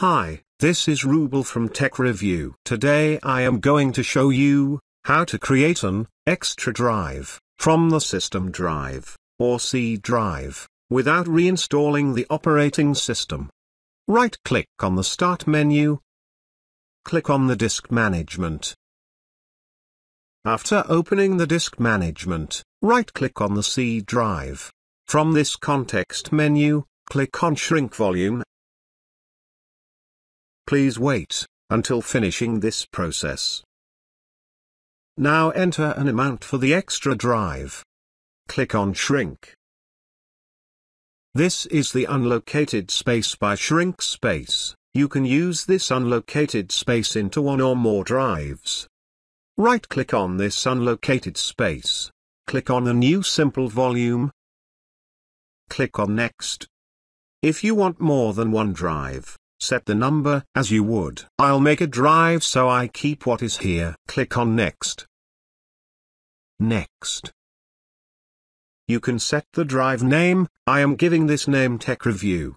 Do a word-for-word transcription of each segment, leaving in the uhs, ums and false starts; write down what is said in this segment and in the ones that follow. Hi, this is Rubel from Tech Review. Today I am going to show you how to create an extra drive from the system drive or C drive without reinstalling the operating system. Right-click on the Start menu. Click on the Disk Management. After opening the Disk Management, right-click on the C drive. From this context menu, click on Shrink Volume. Please wait until finishing this process. Now enter an amount for the extra drive. Click on Shrink. This is the unlocated space by Shrink Space. You can use this unlocated space into one or more drives. Right-click on this unlocated space. Click on a new simple volume. Click on Next. If you want more than one drive, set the number as you would. I'll make a drive so I keep what is here. Click on Next. Next. You can set the drive name. I am giving this name Tech Review.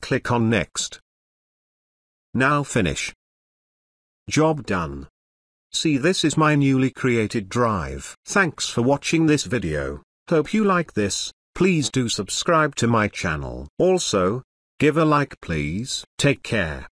Click on Next. Now finish. Job done. See, this is my newly created drive. Thanks for watching this video. Hope you like this. Please do subscribe to my channel. Also, give a like please. Take care.